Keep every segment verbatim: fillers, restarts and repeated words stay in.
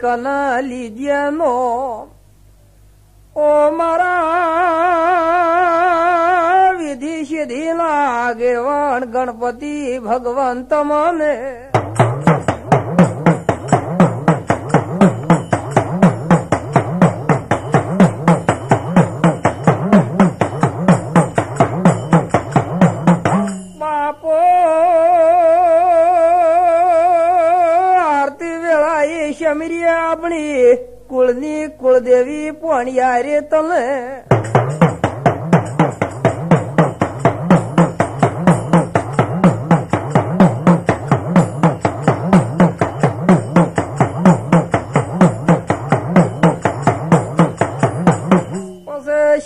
कला लीजिए नो ओ मरा विधि सिद्धि नागेवान गणपति भगवंत माने अपनी कुलनी कुलदेवी पणिया रे तले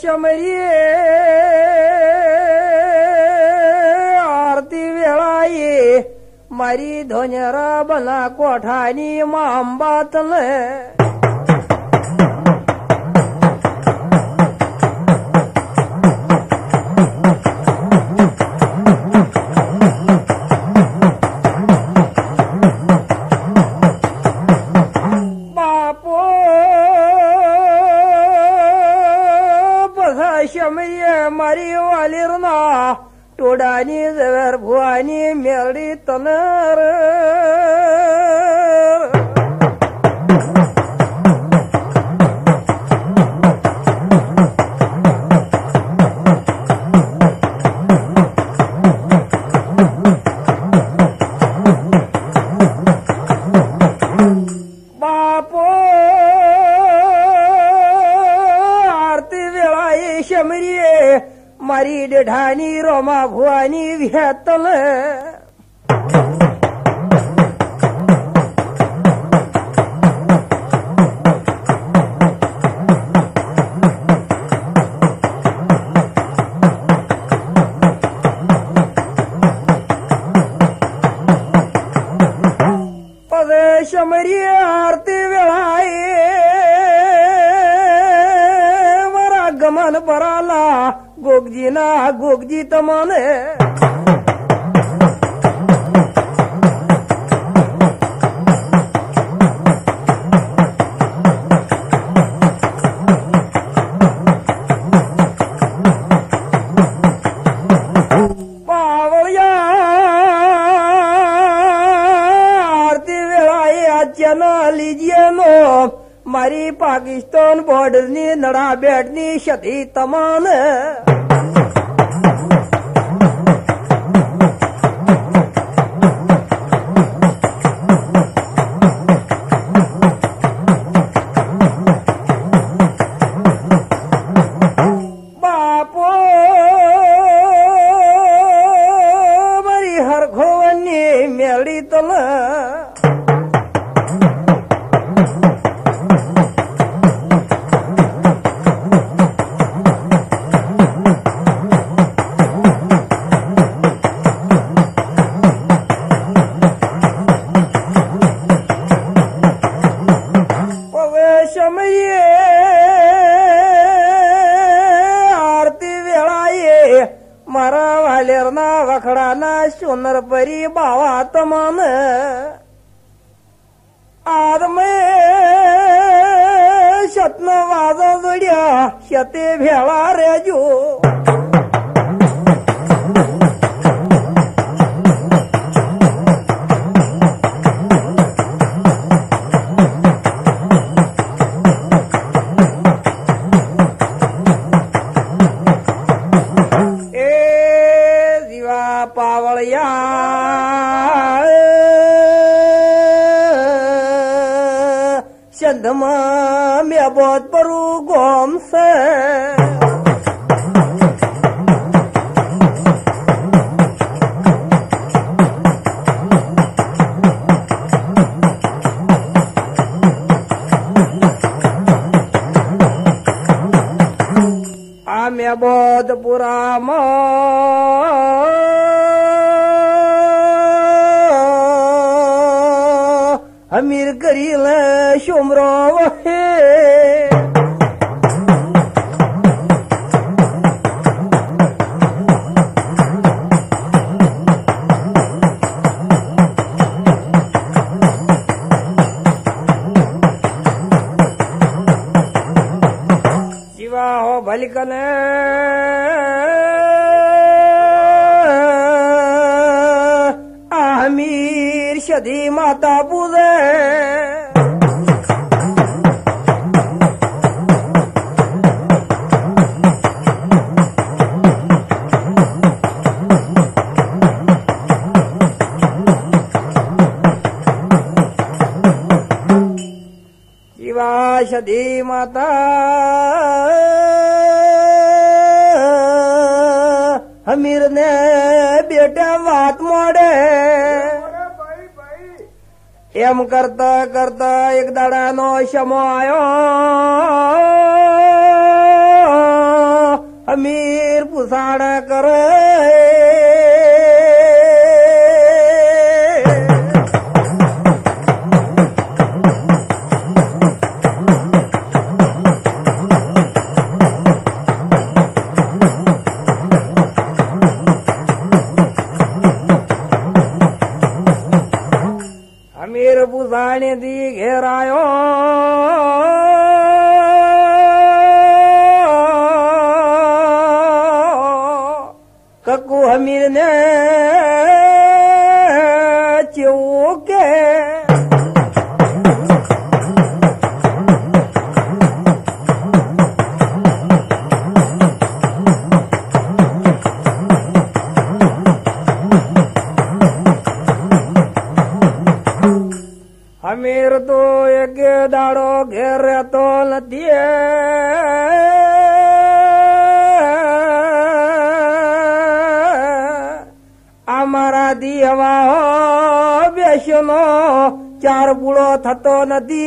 शमरी आरती वेला ये मारी धोनेरा बना कोठानी मांबातले बापो बसा शमरी मारी वाली रुना टोडानी जवर भुआनी मेरी तनर बापो आरती वेला ये शमरिये मारी डेढ़ानी रोमा भुआनी विहतल पदेश मरी आरती वेलाई मरा गमन पराला गोगजी ना गोगजी तमाने पावलिया आरती वेलाए अचना लीजिए नो मारी पाकिस्तान बॉर्डर ने नड़ा बैठनी क्षति तमाने सुनर परी बावा तमान आदमे शतन वाजा जोड़िया शते भेला रेजो चंदमा मैं बहुत परू गोम से आ मैं बहुत बुरा मा अमीर करील शुमरो वहे निकले आमीर शदी माता पूजे शदी माता हमीर ने बेटा वात मोड़े एम करता करता एक दाड़ानो शमो आयो हमीर पुसाण करे पुसाने दी घेरायो कक्कू हमीर ने चौके हमीर तो एक दाड़ो घेर तो लतिये हमारा दी हवा बेशनो चार पुड़ो थतो नदी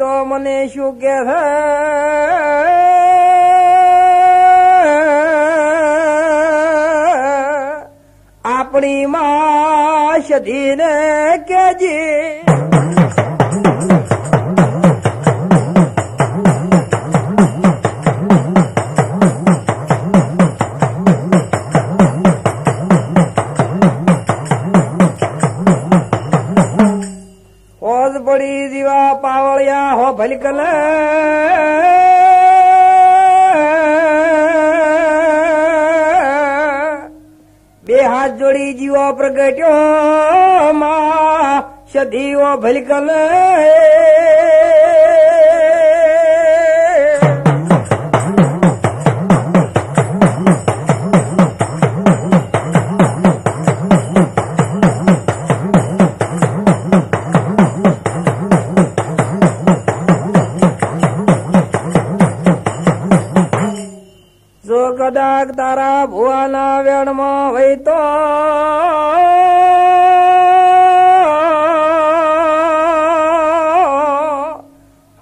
तो मने शू के अपनी मां शदीन के जी बड़ी जीवा पावड़िया हो भलकल बेहाथ जोड़ी जीवा प्रगट्यो मां शदी हो भलकल कदाक तारा भुआना वेण मो वही तो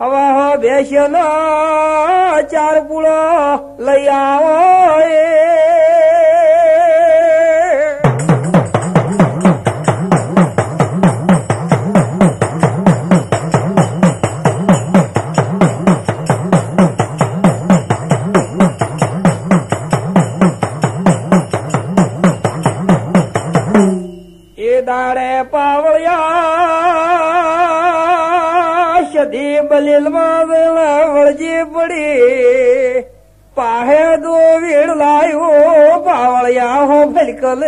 हवा हो बेशना चार पुड़ो लई आओ दाड़े पावलिया शदी बलिल वड़जी बड़ी पाहे दो वीड़ लायो पावलिया हो बिल्कुल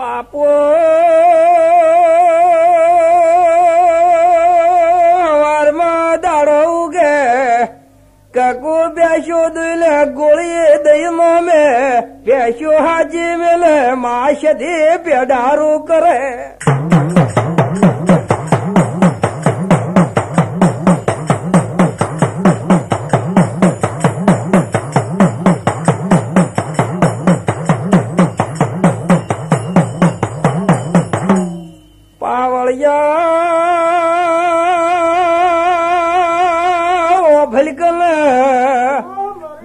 बापू कको प्याशो दिल गोली दईमो में प्याशो हाजी मिले माश दे पेडारो करे पावलिया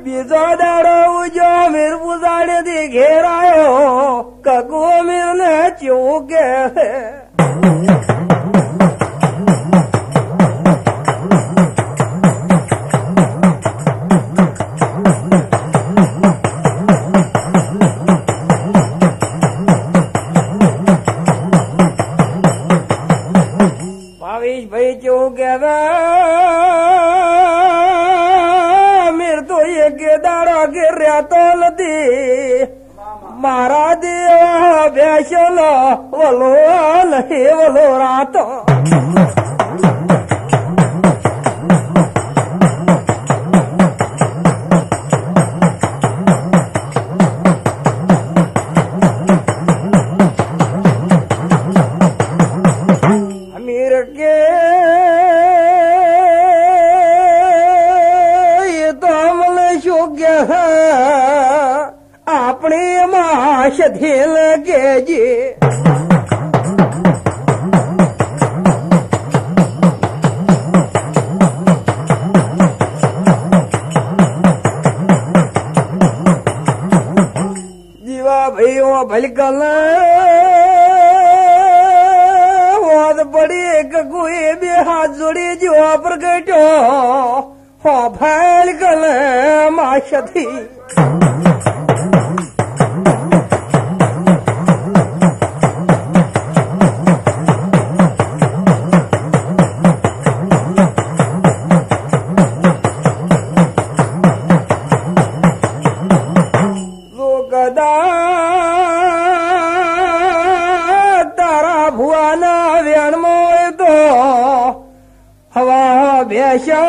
बीजो दाड़ो जो मेर पुजाने दी घेरायो कगो मेर ने चोगे भावेश भाई चोगे दाड़ा गिर्या तोल दी मारा दिया बेशलो वलो लहे वलो रातो अमीर के अपनी माश धील के जी जीवा भाई वो भलकल बहुत बड़ी एक गुई भी हाथ जोड़ी जीवा प्रगटो भैल गल माशधी लोग तारा भुआ ना व्यान मोए तो हवा बेशा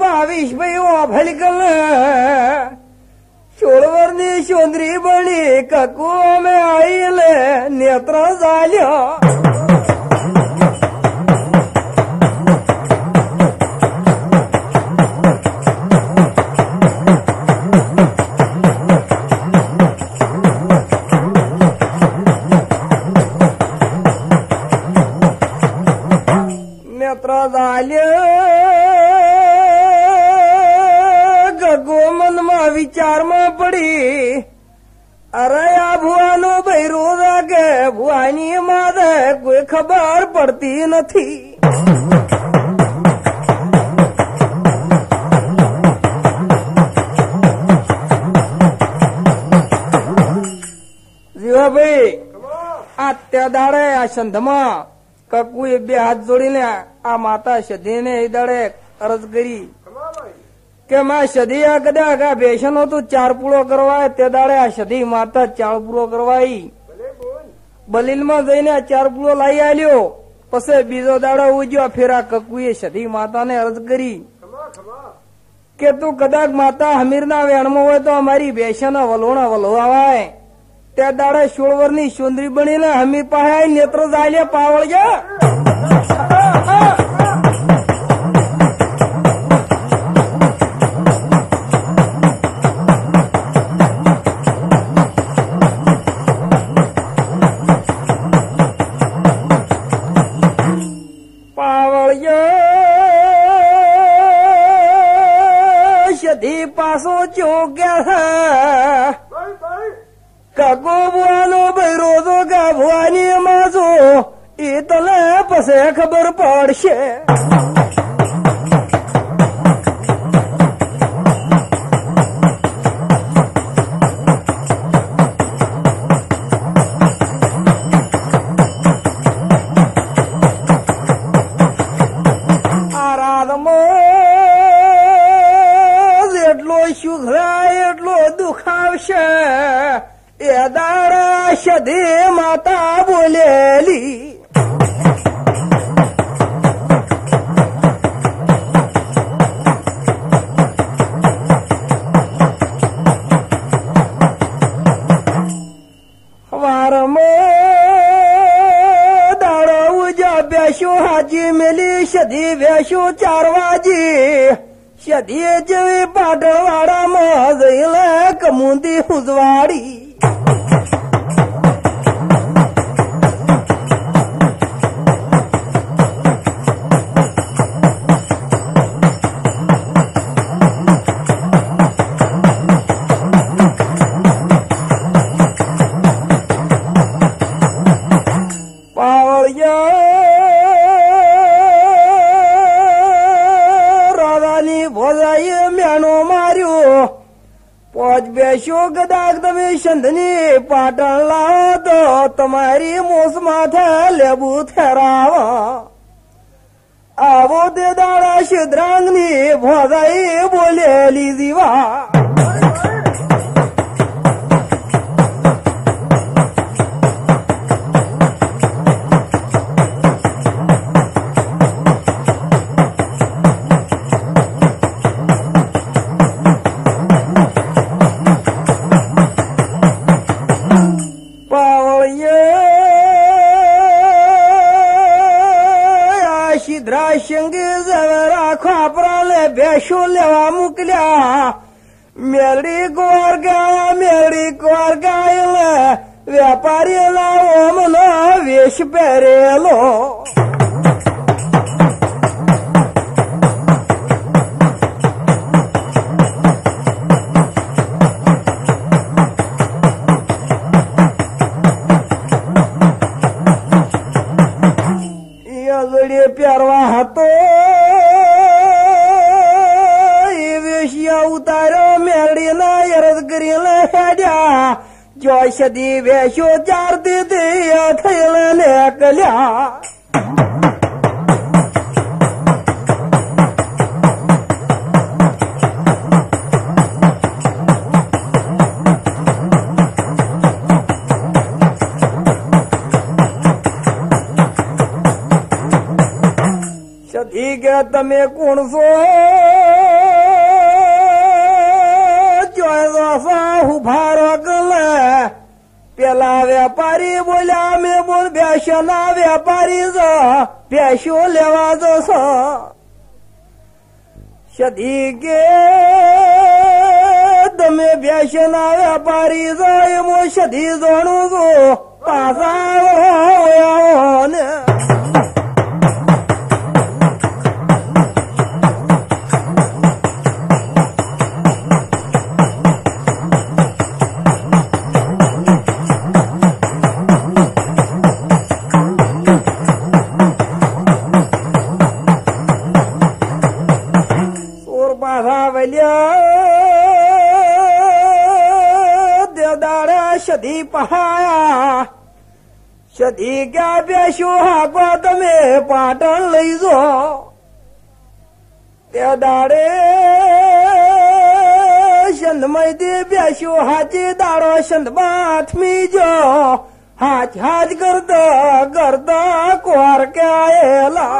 भावेश भाई वो भलकल शोरवरनी शोंद्री बनी कको में आईल नेत्र झाल्या गोमन मा विचार मा पड़ी अरे या भुआनो भाई रोजा के भुआनी मादे कोई खबर पड़ती न थी जीवा भाई आत्या दाड़े या संधमा ककुई बे हाथ जोड़ीने आ माता शदीने इदाड़े अर्ज करी के मैं शदी आ कदा का बेसन हो तो चार पुड़ो करवाए ते दाड़े आ शदी माता चार पुड़ो करवाई बलिल में जाइने चार पुड़ो लाई आलियो पसे बीजो दाड़ो उजो फेरा ककुए शदी माता ने अर्ज करी के तू कदाक माता हमीरना वेणमो हो तो हमारी बेसन वलोना वलोवाए ते दाड़े शोळवरनी सुंदरी बनीने हमीर पाहे नेत्र जाले पावळ जा पासो चौक्या कको बुआलो भाई रोजो का भुआनी मासो इतने पसे खबर पड़शे शदी माता बोलेली वार में व्याशो हाजी मिली शदी व्याशो चारवाजी शदी जवी पाटवाडा महजईल कमुंदी हुजवाडी शोक दाग दमी शंधनी पाटन लाओ तो तुम्हारी मोसमा था लेबू थेरावा आवो दे दाड़ा शुद्रांगनी भजाई बोले ली जीवा लेवा मुकल्या मेरी गोर गाय मेरी गोर गाय व्यापारी लाओ मनो वेश पेरेलो प्यारवा हाथो उतारो मेरी नरिया जो शदी वेशो चार दी दे कल्या शदी के तमें कौन सो पेला व्यापारी बोला मे बोल बेशना व्यापारी जा बेशो लेवा जसा शदी गे दमे बेशना व्यापारी जा मो शदी जाणू जो पासा हो शदी पहाया शदी क्या बेशो हाको तमें पाटण लई जो ते दाड़े शंधमय दे बेशो हाची दाड़ो शंधमा आठमी जो हाच हाच करता करता कुआर क्या एला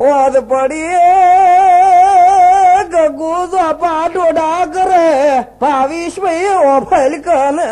होद पड़ी गगू जो पाटो डागर भाविश में ओ फैलकन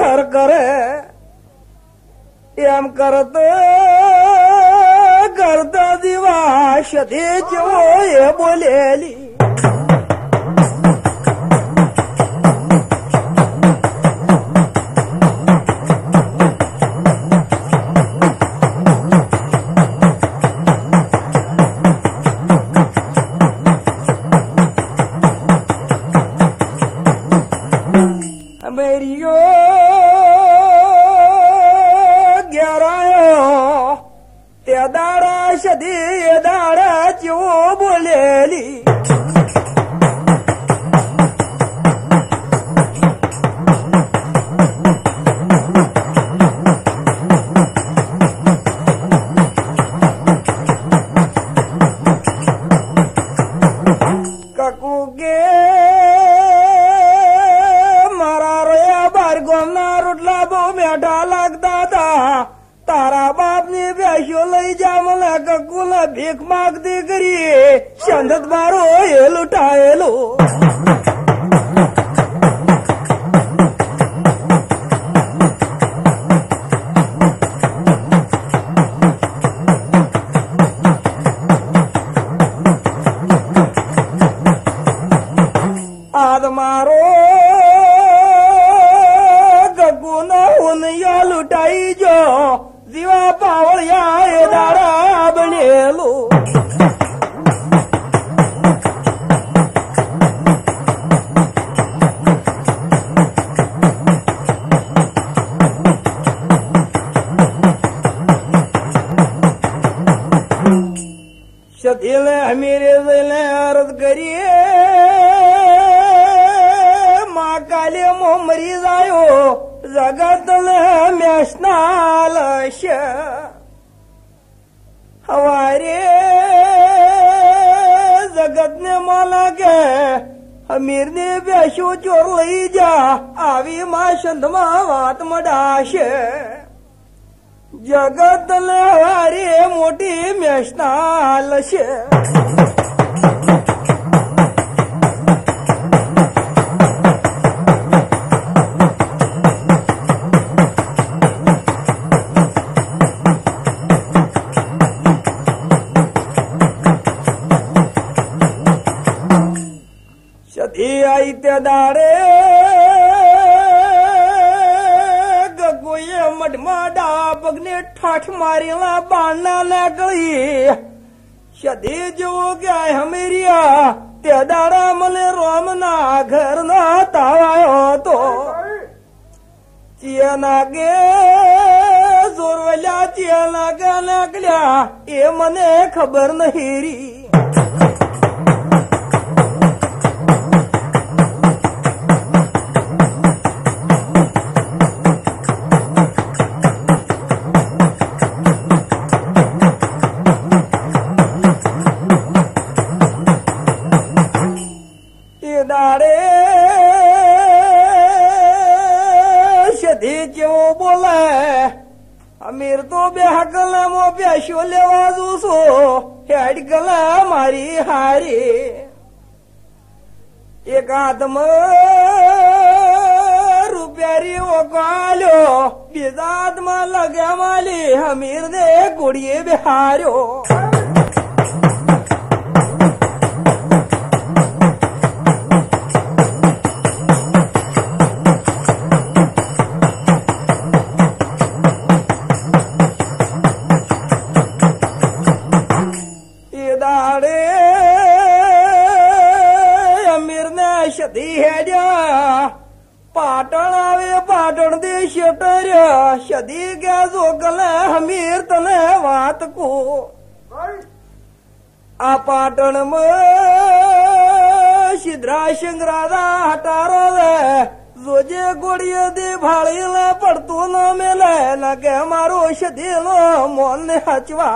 घर करे एम करते करता दिवा शदी जो ये बोलेली uge mararo ya bargom na rutla bo me dalak dada तारा बाप ने व्याशोलाई जामला ककुला भीख माग दे करिए चंदत मारो ये लुटाए लो आद मारो ककुना उन या लुटाई जो जीवा पावल या दारा बनेलो शतीले हमीरे दिले अर्ज करिए माँ काले मो मरी जायो जगत म्याशनालश हमारे जगत ने माला के हमीर ने व्याशो चोर लई जा आवी माँ शंधमा वात मडाश जगत ने हमारी मोटी म्याशनालश दारे गगोये मडमाडा बगने ठाठ मारेला बाना न गई शदी जो क्या हमेरिया ते दारा मने रोम ना घर ना तावायो तो चिया नागे जोर वाला चिया नागा नागल्या ये मने खबर नहीं री आदम रुपयारी ओकालो बिजाद मा लगे माली हमीर ने गुड़िये बिहारो शदी क्या जोगल हमीर तने वात को आपाटन में शिद्रा शिंगरादा हटारो ले जोजे गोड़िये दे भाड़ी ले पड़तू न मिले न के मारो शदी लो मोन हचवा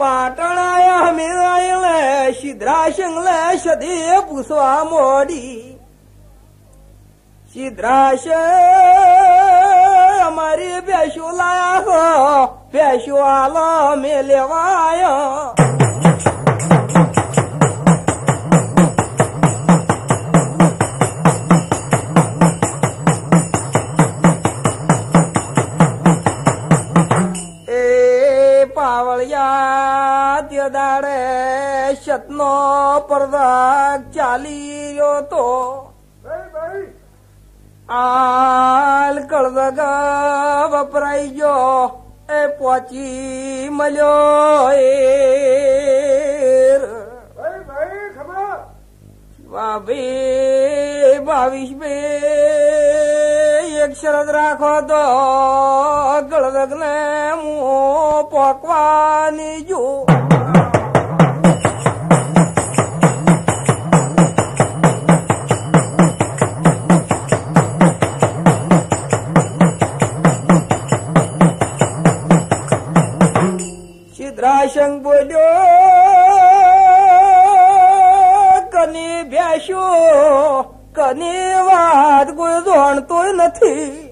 पाटणाया मिळायले शिद्राशंगले शदी पुसवा मोडी शिद्राश मरी बेशुला हो बेशुआला मिलेवाय शतनो पर्दा चाली यो तो आल कळग वपरायजो ए पोची मलो बाबी बावीस बे एक शरद राखो तो कळग ने मो पकवानी जो शिद्राशंग बोलो कनी ब्याशो कनी वाद कोई जाणतो नथी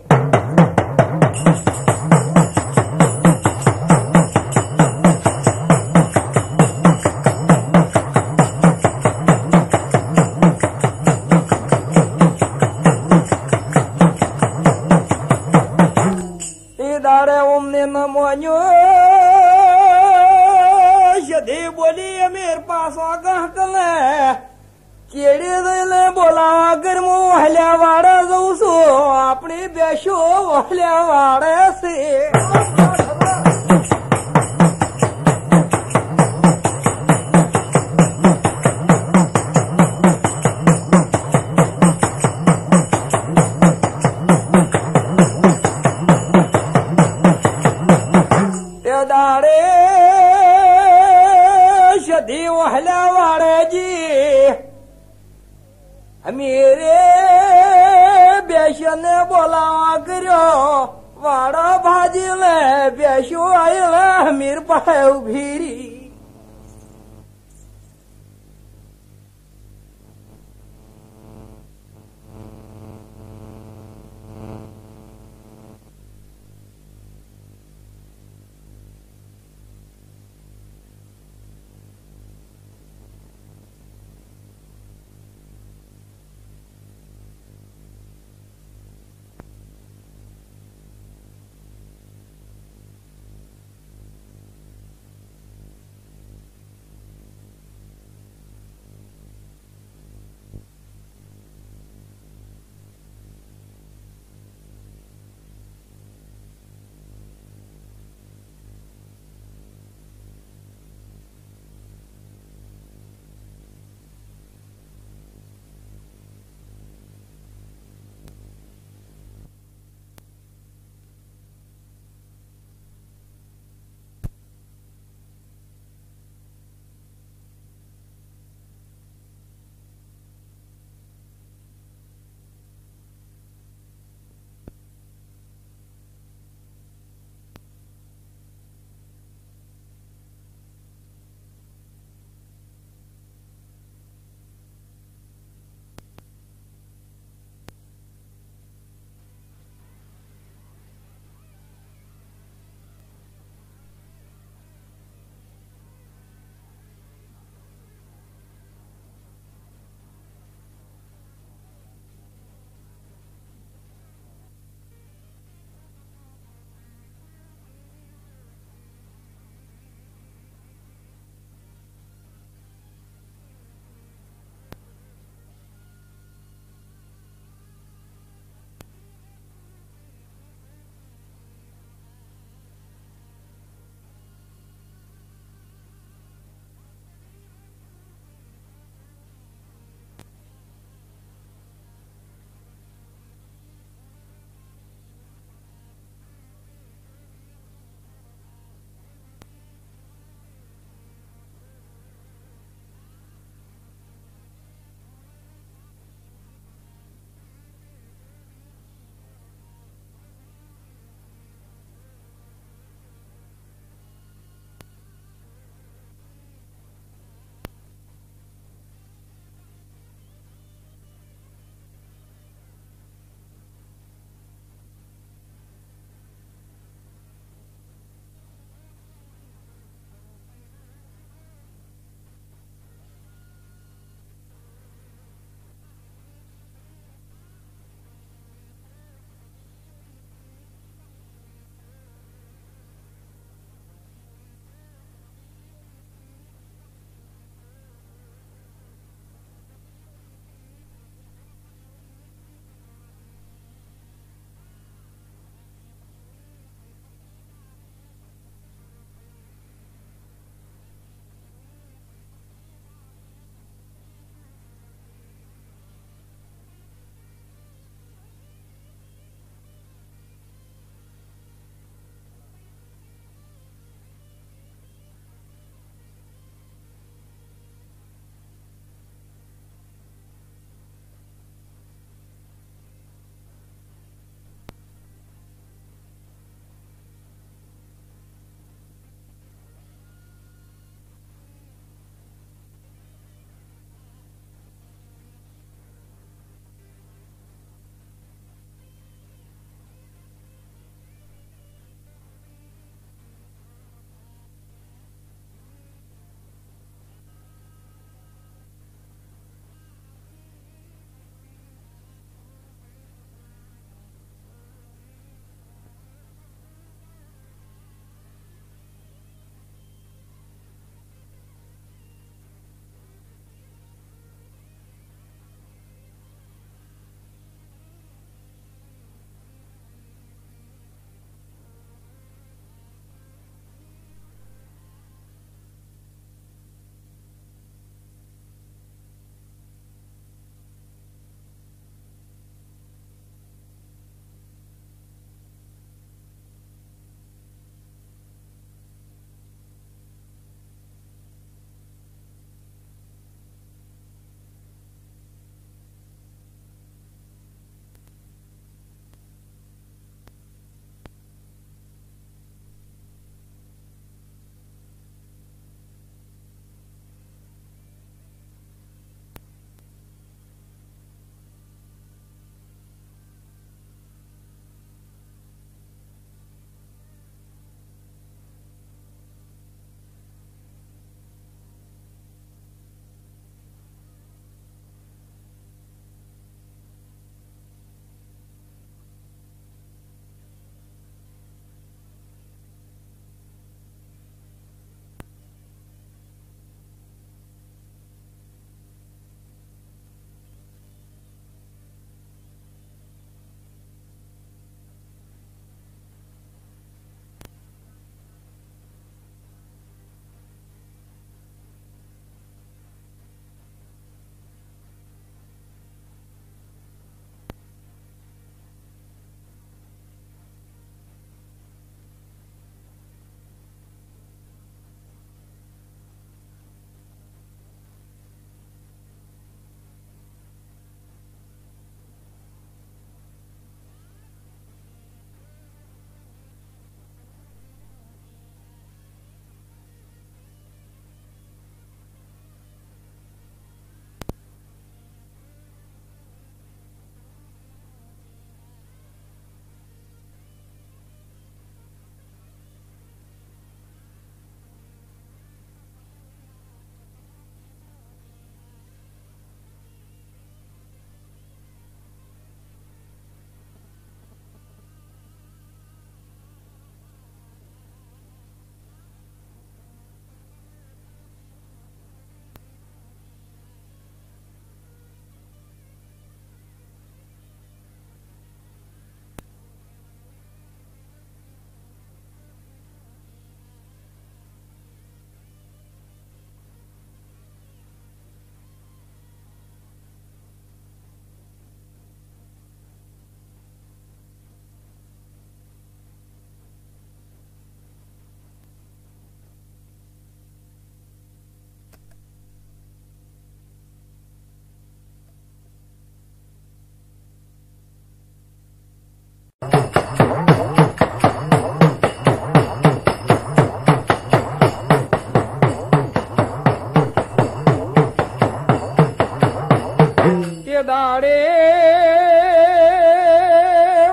दाड़े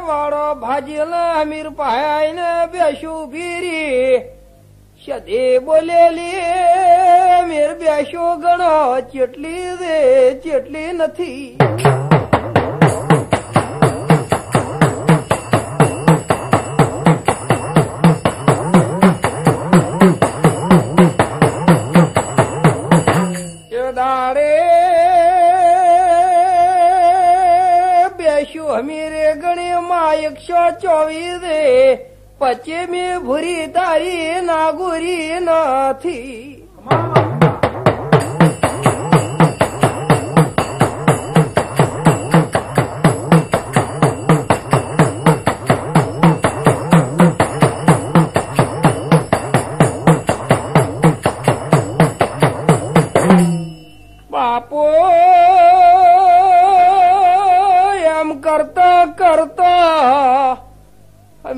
वाड़ो भाजीला मीर पायान बेशू बीरी शदे बोलेली मीर बेशो गणो चटली दे चटली नथी मेरे गणे मायक शो चौबीस पचे में भूरी तारी नागुरी नाथी बापो करता करता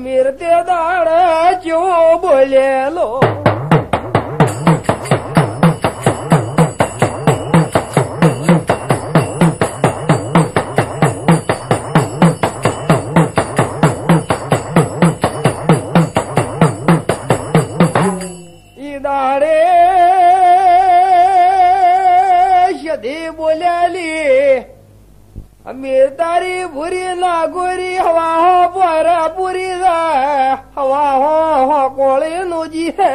मेरे ते दाड़ा जो बोले लो ये दाड़े शदी बोले ली मेरदारी भूरी नागोरी हवा हो बोरा पूरी हवा हो हो कोले नोजी है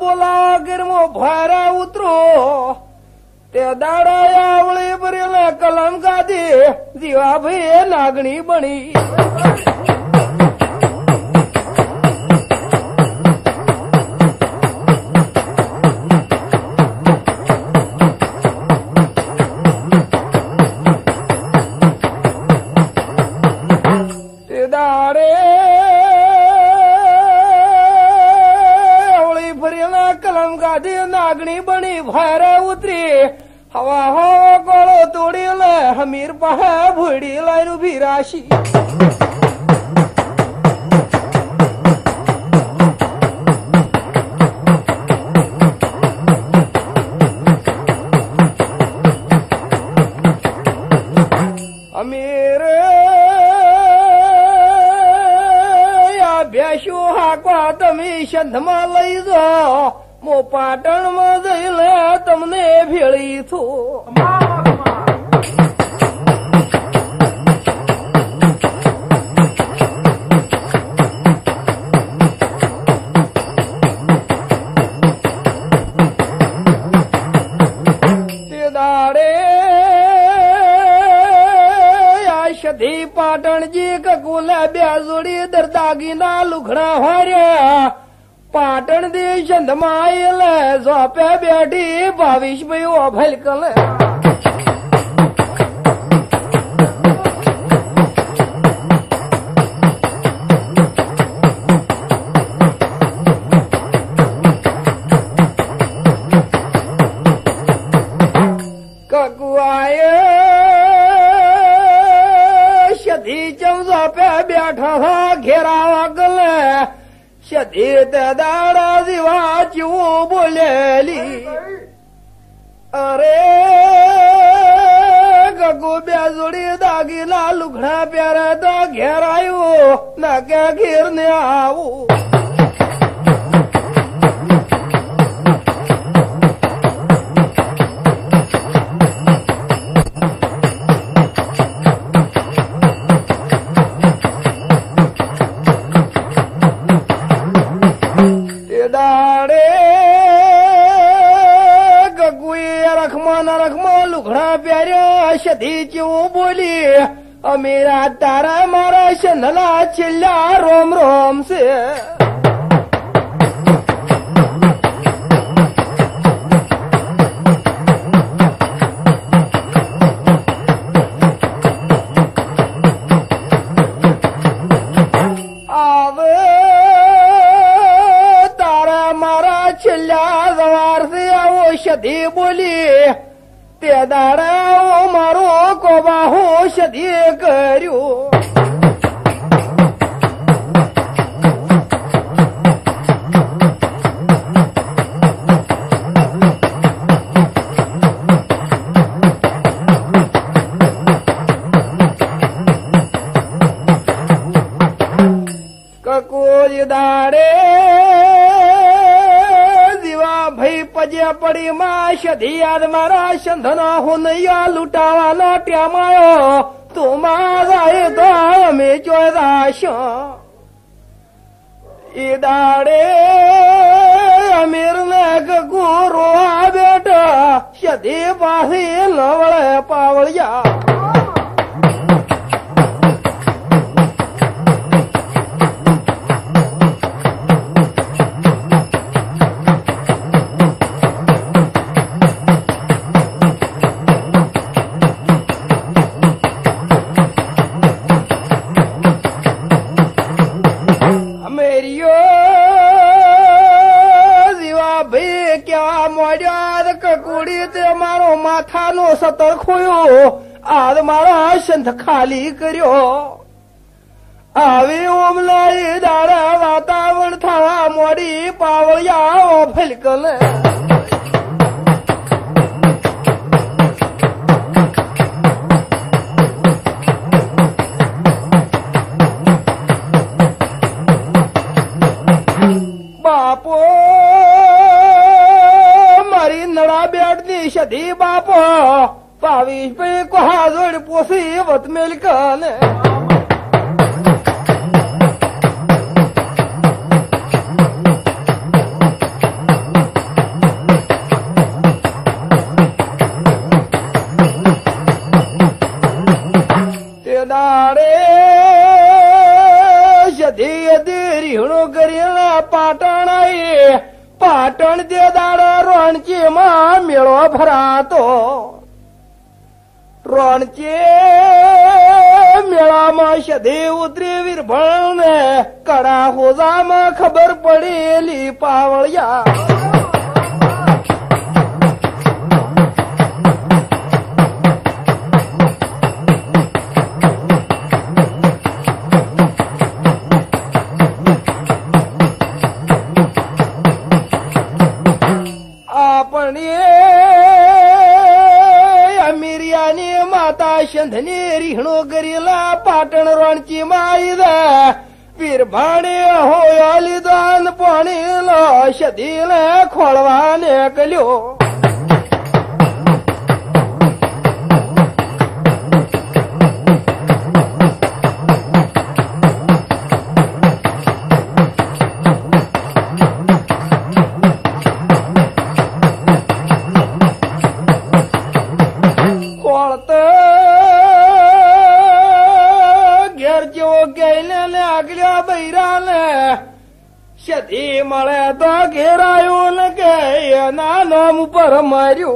बोला गिरमो भारा उतरो ते दाड़ा आवली बरेला कलम गादी जीवा भी नागणी बनी ते दाड़े कलम गादी नागणी बनी भैर उतरी हवा हो गोलो तोड़ी हमीर पहा भुड़ी लू भी राशी अमीर बेशू हाकवा तमी शंधमा लई जा मो पाटण में जैले तमने भेड़ी थो ते दाड़े शधी पाटण जी ककुला ब्याजोड़ी दरदागिना लुखड़ा हार्या पाटण दी चंदमायल झोपे बैठी बाविश में वो भलकल ककुआए शधी चौजा पे बैठा घेरावा गल शदीत दाड़ा जीवा चू बोलेली अरे गगो ब्याजोड़ी दागिला लुखड़ा प्यारा दा घेरायो ना क्या घेरने आवो लुखड़ा प्यारा शदी क्यों बोली और मेरा तारा मारा शनला चिल्ला रोम रोम से आवे दी बोली ते दाड़ा मारो को बाहोश दी करू दारे दिवा भई पजे पड़ी माशधी याद मारा शंधना हुन या लुटावा लोट्या मायो तुम्हारा दो में चौदाश इदारे अमीर नग गुरु बेटा शधी पासी लवड़े पावड़िया सतर खोयो आज मारा शंध खाली करो आवे ओमला दारा वातावरण था मोड़ी पावया फलकल बापो मारी नड़ा बैठनी शदी बापो पावीश पे को हाजड़ पोसी वत मिलकन ते दारे यदि यदि रिहणो करेला पाटण आई पाटण ते दारा रणची मा मेळो भरातो रणचे मेला मा शधे उतरी विरभण कड़ा हो जा मा खबर पड़ेली पावळ्या धने रिहणो करीला पाटण रणची माईद विरभाणे होयाली दान पाणी शदील खोळवाने कल्यो मारू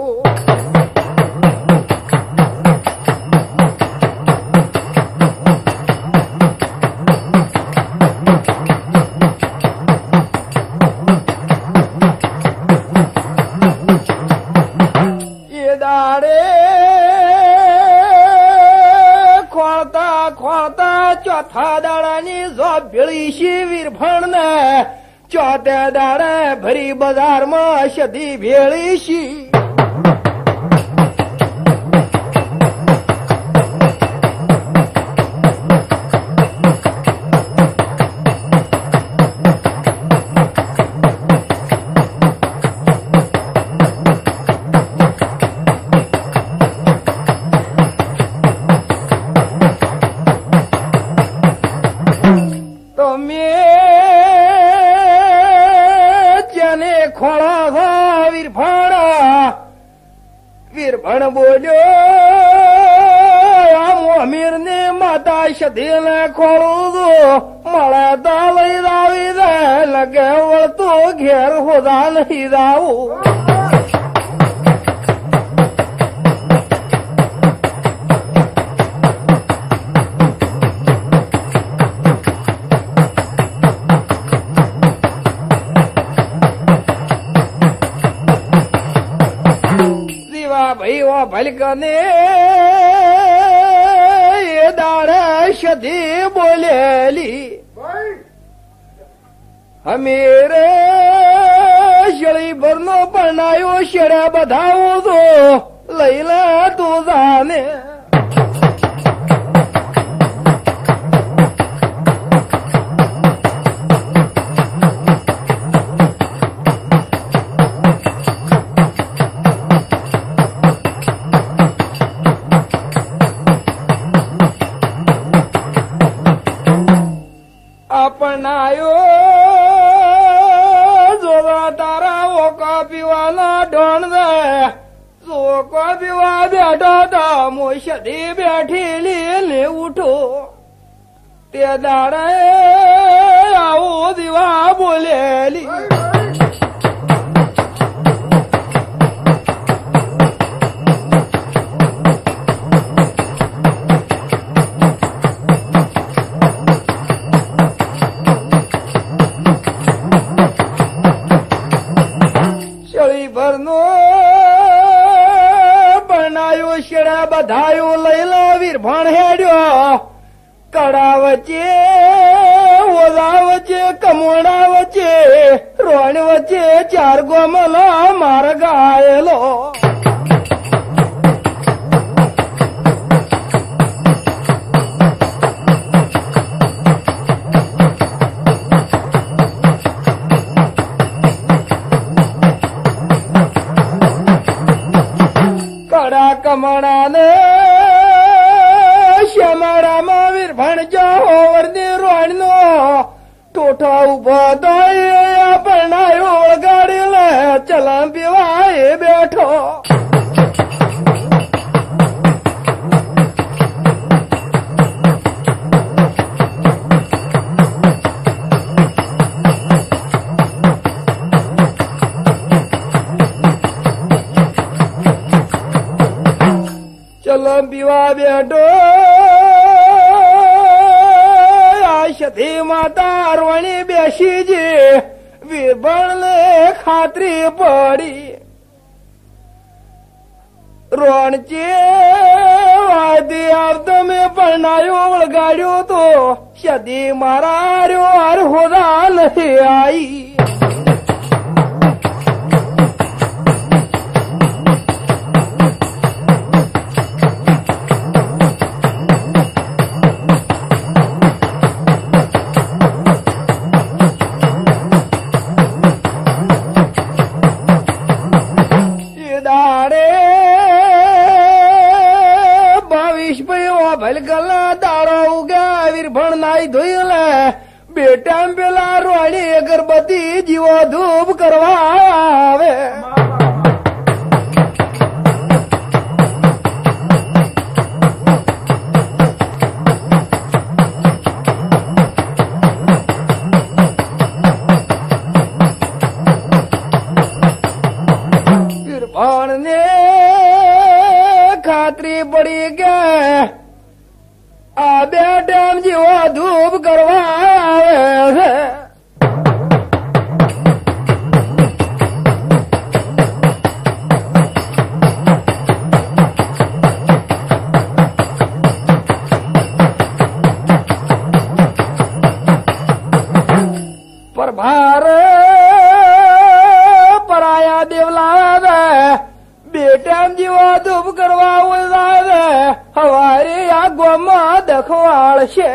ये दारे खोलता खोलता चौथा दाडानी जो भिळीशी विरभण चौथ्या दाडा भरी बाजार मा शदी भेळीशी भलकने ये दारे शदी बोलेली हमीरे शरी बरनो बनायो शरा बधाओ दो लैला तू जाने अपनायो जोगा तारा वो काफी वाला ढोन दे जो काफी वाला बैठो दामो शदी बैठी ले उठो ते दारा आओ दिवा बोलेली बरनो बनायो शिरा बधायो लैला वीरभण हेड्यो कड़ावचे ओलावचे कमोणावचे रोणवचे चार गोमला मार्ग आयलो कमणाने श्यामा रामा वीरभणच्या होवरती रोणनो ठोठा उभा दाय आपण ओळ गाडीला चला पिवाय बैठो बिवा बेटो आशती माता अरवणी बेशी जी विरबणले खात्री पड़ी रोणचे वादी अर्ध में बनायो वळगाड्यो तो शदी मारा रो हर होदाल ही आई गला दारा उगा वीरभण नाही धुईला बेटा पेला रोणी अगरबत्ती जीवा धूप करवा आवे वीरभण ने खात्री पड़ी गे आबे डैम जीवा धूप करवा आवे पर भार पराया देवलावे बेटा जीवा धूप करवा आवे हवारी या गोमा दखवाल शे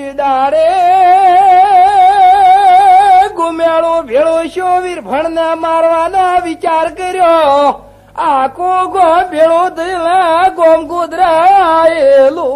इदारे गुमेलो भेलो शो वीरभण मारवाना विचार कर्यो आको गो भेलो दिला गोम गुदरा आयलो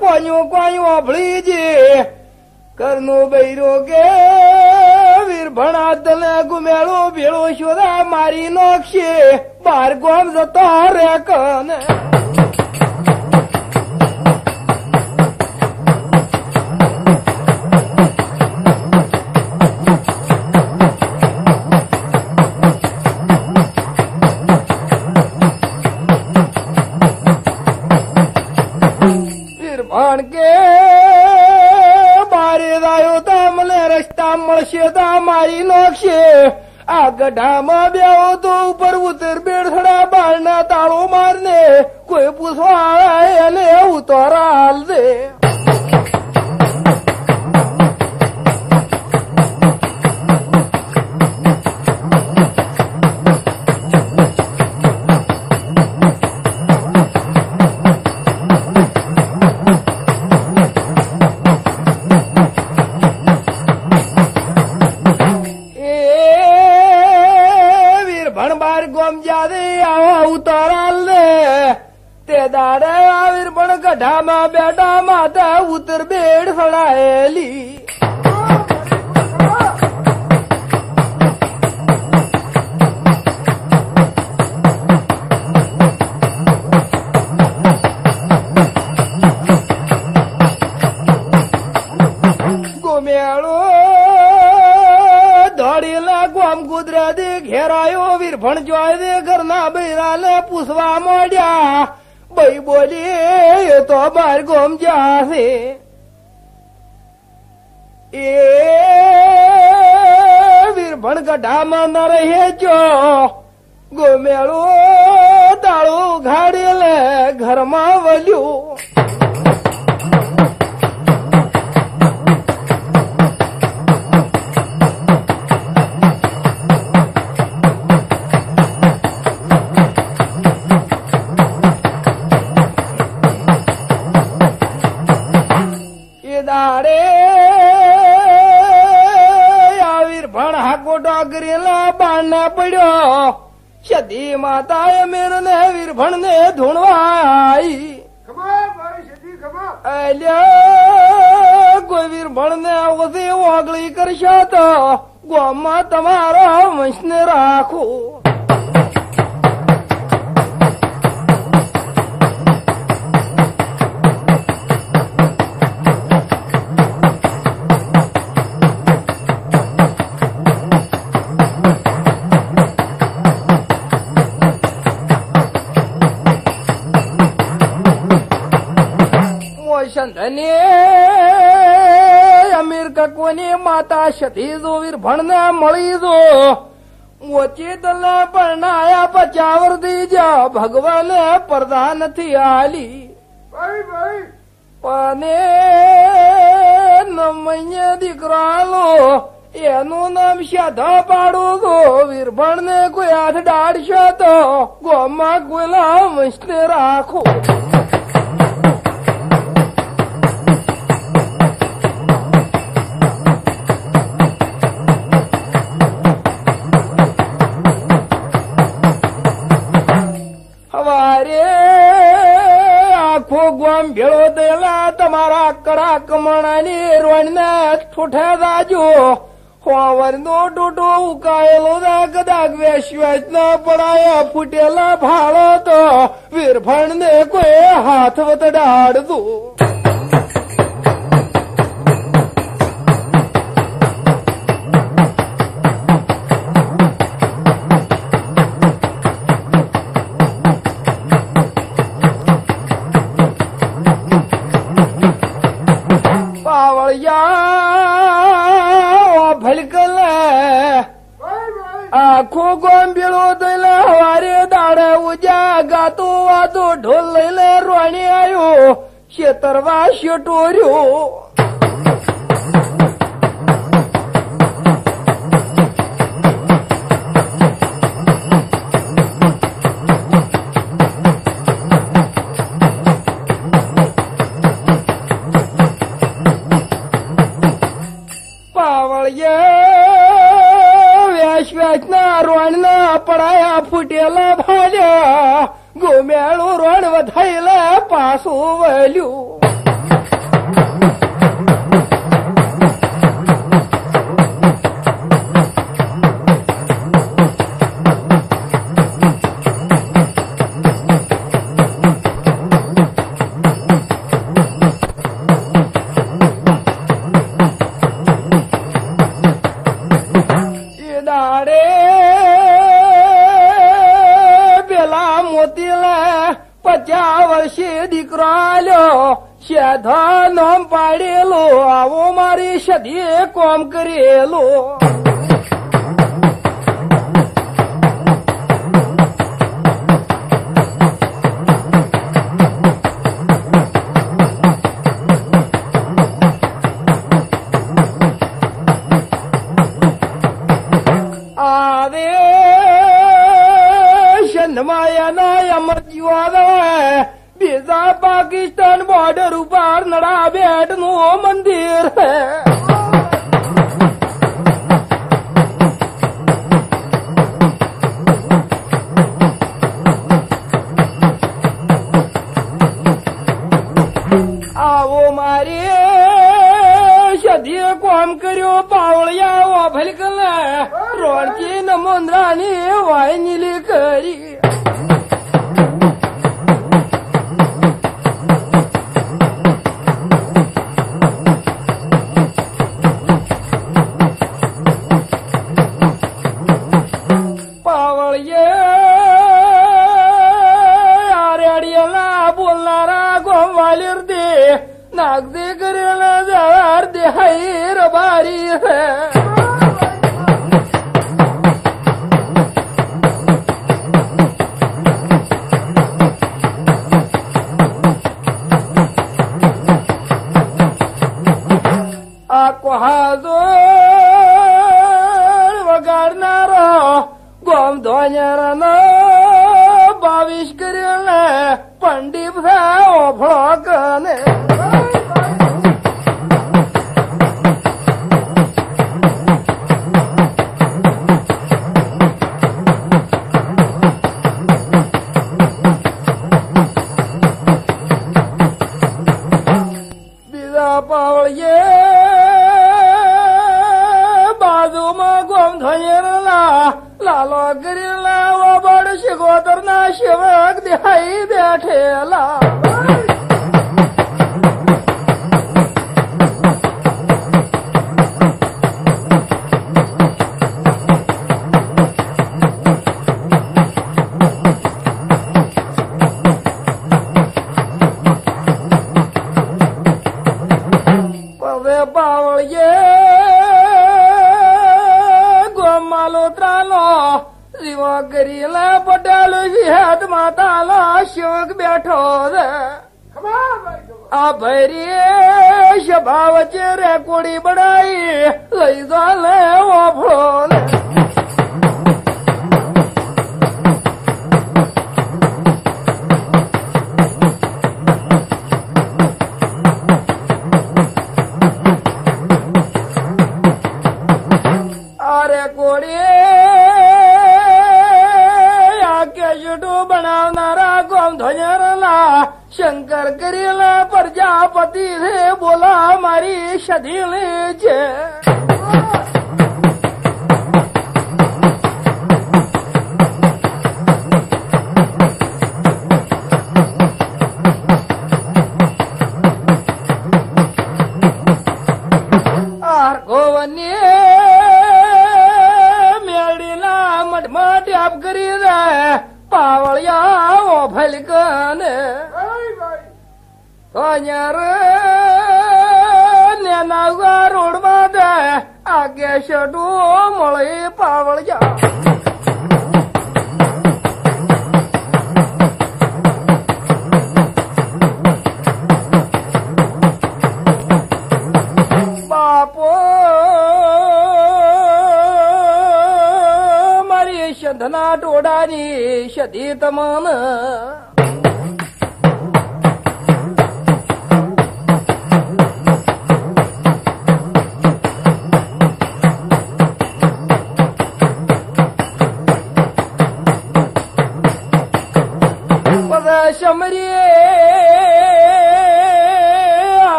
कोणो कोणो भळीजे करनो बैरोगे वीर निर्भणातल गुमेळो बिळो शोधा मारी नोक्षी बार गोम जाता रे कन मारी नोक्षे आगढ़ा म्याओ तो ऊपर उतर बेड़सड़ा बालना ताड़ो मारने कोई पुसवाले उतरा हाल दे ढामा बेटा माता उतर बेड़ फड़ाएली गोमेलो दौड़ीला गोम कुदरा दे घेरायो वीर भण जाय दे करना बैराले पुसवा मोड्या बई बोली ये तो बार गोम जासे ए वीरभण गढ़ा मान रहे जो गोमेलो ताड़ो घाड़ेले घर मावल्यो शदी माता मेरने वीरभण ने धुणवाई कोई वीरभण ने उसे ओगली कर शात गोमा तुम्हारा वंश ने राखो धने अमीर का कोनी माता शतीजो वीरभण ने मली जो वो चेतल बनाया पचावर दी जा भगवान प्रधान थी आली भाई भाई पाने नमय दिखरा लो एनु नाम शाधा पाड़ो दो वीरभण ने कोई हाथ डाढ़ शत गोमा गुला मुश्किल राखो भेड़ो देला तुम्हारा कड़ा कमणानी रोणना ठुठा दाजो होवर नो टूटो उकायलो ना कदाग वैश्वास न पड़ाया फुटेला भालो तो वीरभण ने कोई हाथ वत डाड़ दो आखो गोम बिलो दिला हवारे दाड़ उजा गातो वातो ढोल ले रोणी आयो शेतरवा शेटोरियो पड़ाया फुटेला भाल्या गोम्याळू रोण वधायला पासो वल्यू त्या वर्षी दीकरो आलो शेधा नोम पाडेलो आवो मारी शधी कोम करेलो पाकिस्तान बॉर्डर उपार नड़ा बेट नो मंदिर है आवो मारे शदी काम करो पावलिया वो भलकल रोड की नमोंद्रानी वाय नीली करी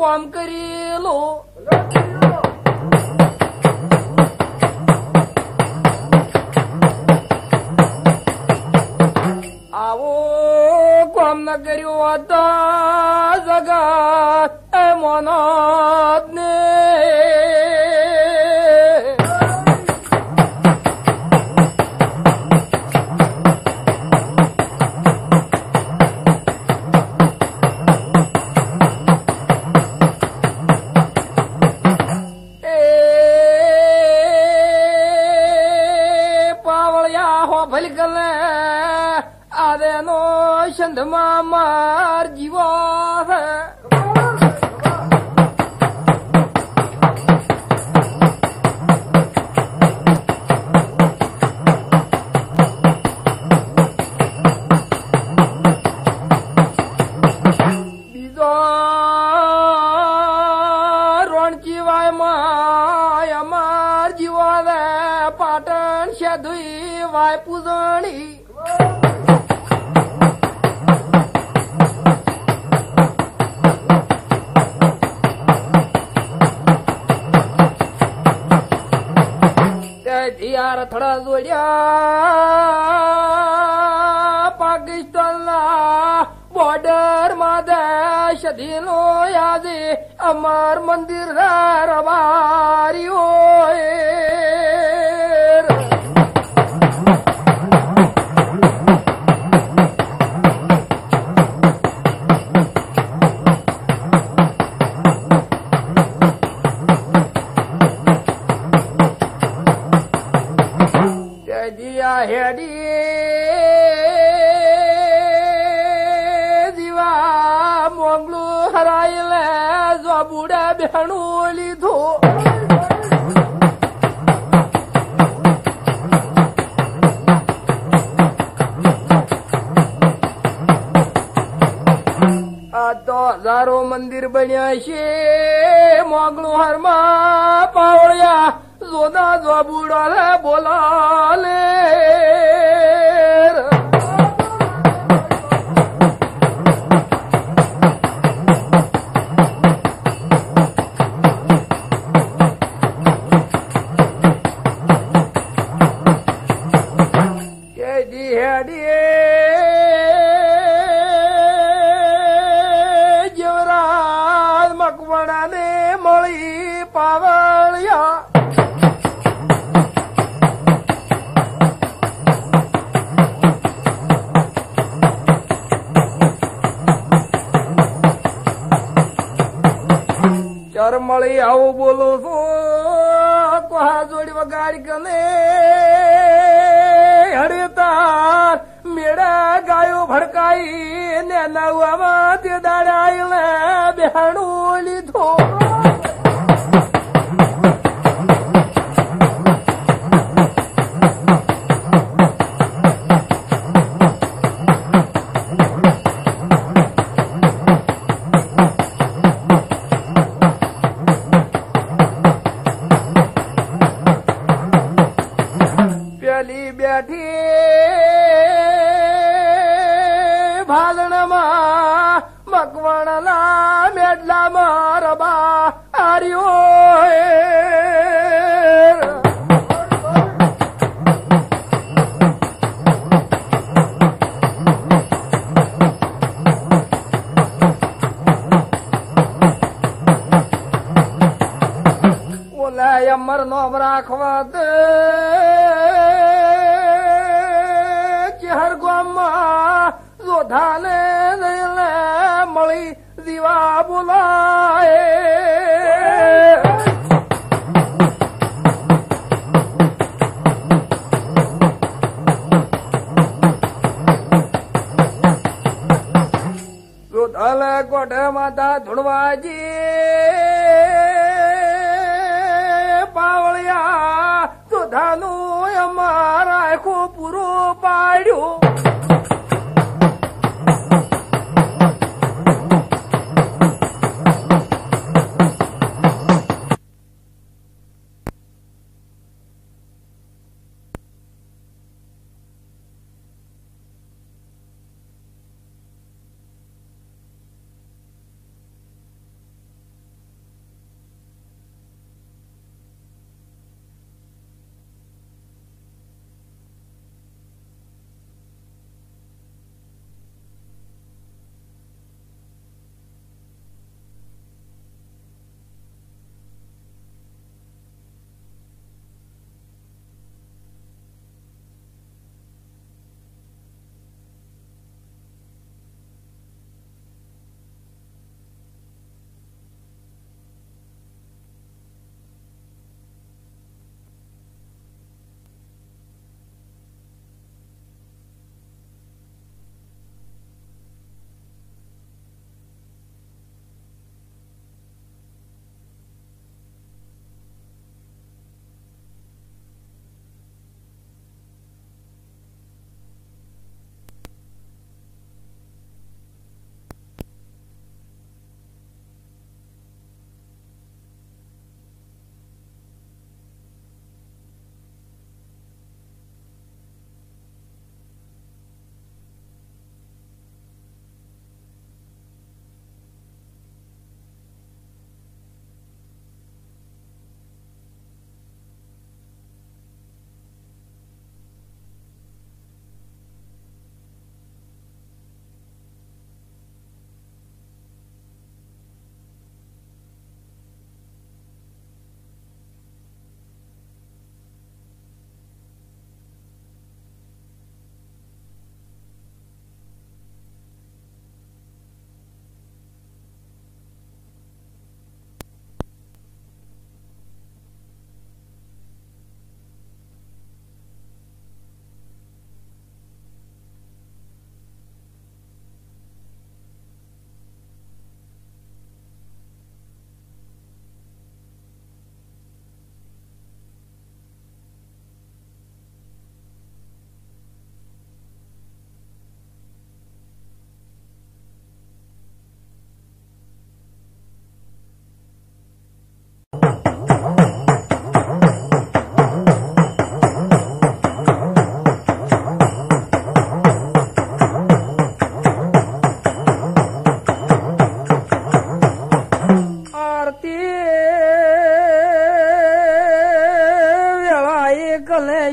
काम करेलो करियो आता जगा मनात ने पावलिया हो भलगल आदे नो शंद मामा जीवा पाटण शेदुई वाय पुजणी त्यार थोडा जोड्या पाकिस्तानला बॉर्डर मादा शदिनो याजे अमर मंदिर रबारी होय दिवा मंगलू हरायला जो बुडा भेणू लीधो आता हजारो मंदिर बन्याशे मंगलू हरमा पावळ्या जोदा जो बुडाला बोलाले मळी आओ बोलो सो कोहा जोड़ी वगारी कने हरे तार मेरा गायो भड़काई ने नवा मत डाळायला बेहणूली धो अमर नोब राखवा दे चहर गोमा जोधाने ले मळी दिवा बुलाए जोधाले गोड माता धुणवाजी धानु मारा को पुरो पाड्यो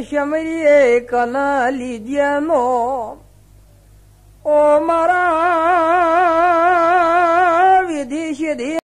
शमरिये कना लीजियनो ओ मरा विधि सिद्धि।